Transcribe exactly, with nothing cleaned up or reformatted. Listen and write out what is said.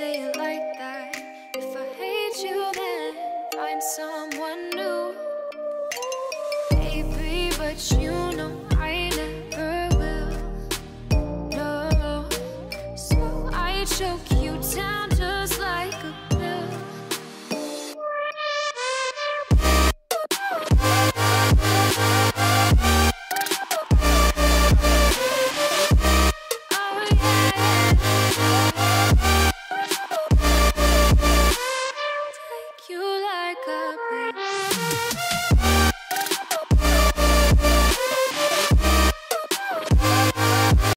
say it like that. If I hate you, then find someone new. Baby, but you know